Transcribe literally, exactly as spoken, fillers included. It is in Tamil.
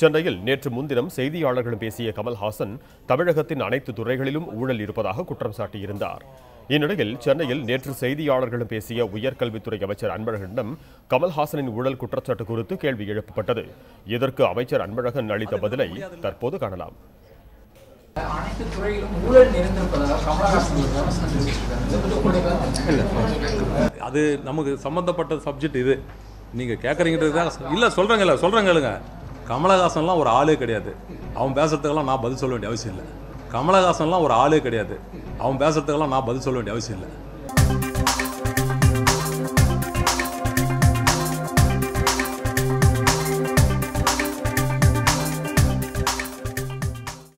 சென்னையில் நேற்று முன்தினம் செய்தியாளர்களிடம் பேசிய கமல் ஹாசன் தமிழகத்தின் அனைத்து துறைகளிலும் ஊழல் இருப்பதாக குற்றம் சாட்டியிருந்தார். இந்நிலையில் சென்னையில் நேற்று செய்தியாளர்களிடம் பேசிய உயர்கல்வித்துறை அமைச்சர் அன்பழகனிடம் கமல்ஹாசனின் ஊழல் குற்றச்சாட்டு குறித்து கேள்வி எழுப்பப்பட்டது. இதற்கு அமைச்சர் அன்பழகன் அளித்த பதிலை தற்போது காணலாம். அது நமக்கு சம்பந்தப்பட்ட சப்ஜெக்ட். இது நீங்க கேட்கறீங்கிறது இல்ல, சொல்றீங்கல்ல சொல்றீங்க. கமலஹாசன்லாம் ஒரு ஆளே கிடையாது. அவன் பேசுறதுக்கெல்லாம் நான் பதில் சொல்ல வேண்டிய அவசியம் இல்லை. கமலஹாசன்லாம் ஒரு ஆளே கிடையாது. அவன் பேசுறதுக்கெல்லாம் நான் பதில் சொல்ல வேண்டிய அவசியம் இல்லை.